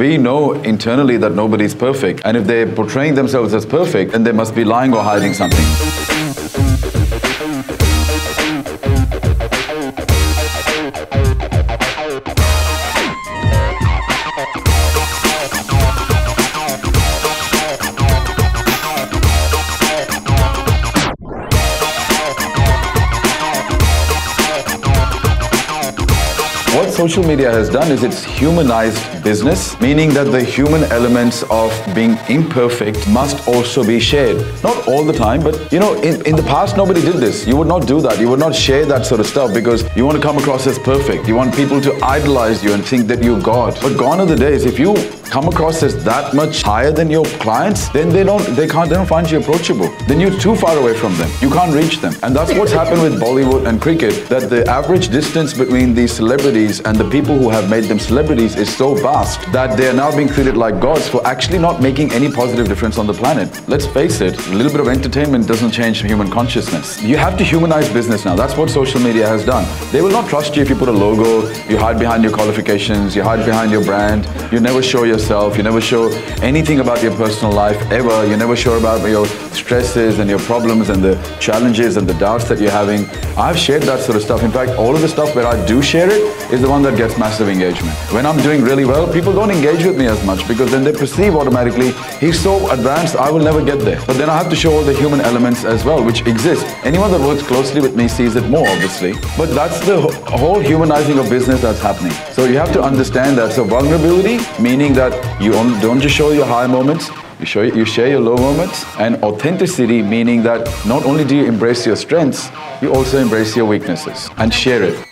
We know internally that nobody's perfect, and if they're portraying themselves as perfect, then they must be lying or hiding something. What social media has done is it's humanized business, meaning that the human elements of being imperfect must also be shared. Not all the time, but you know, in the past, nobody did this. You would not do that. You would not share that sort of stuff because you want to come across as perfect. You want people to idolize you and think that you're God. But gone are the days. If you come across as that much higher than your clients, then they don't find you approachable. Then you're too far away from them. You can't reach them. And that's what's happened with Bollywood and cricket, that the average distance between these celebrities and the people who have made them celebrities is so vast that they are now being treated like gods for actually not making any positive difference on the planet. Let's face it, a little bit of entertainment doesn't change human consciousness. You have to humanize business now. That's what social media has done. They will not trust you if you put a logo, you hide behind your qualifications, you hide behind your brand, you never show yourself, you never show anything about your personal life ever, you never show about your stresses and your problems and the challenges and the doubts that you're having. I've shared that sort of stuff. In fact, all of the stuff where I do share it, is the one that gets massive engagement. When I'm doing really well, people don't engage with me as much because then they perceive automatically, he's so advanced, I will never get there. But then I have to show all the human elements as well, which exist. Anyone that works closely with me sees it more, obviously. But that's the whole humanizing of business that's happening. So you have to understand that. So vulnerability, meaning that you don't just show your high moments, you share your low moments, and authenticity, meaning that not only do you embrace your strengths, you also embrace your weaknesses and share it.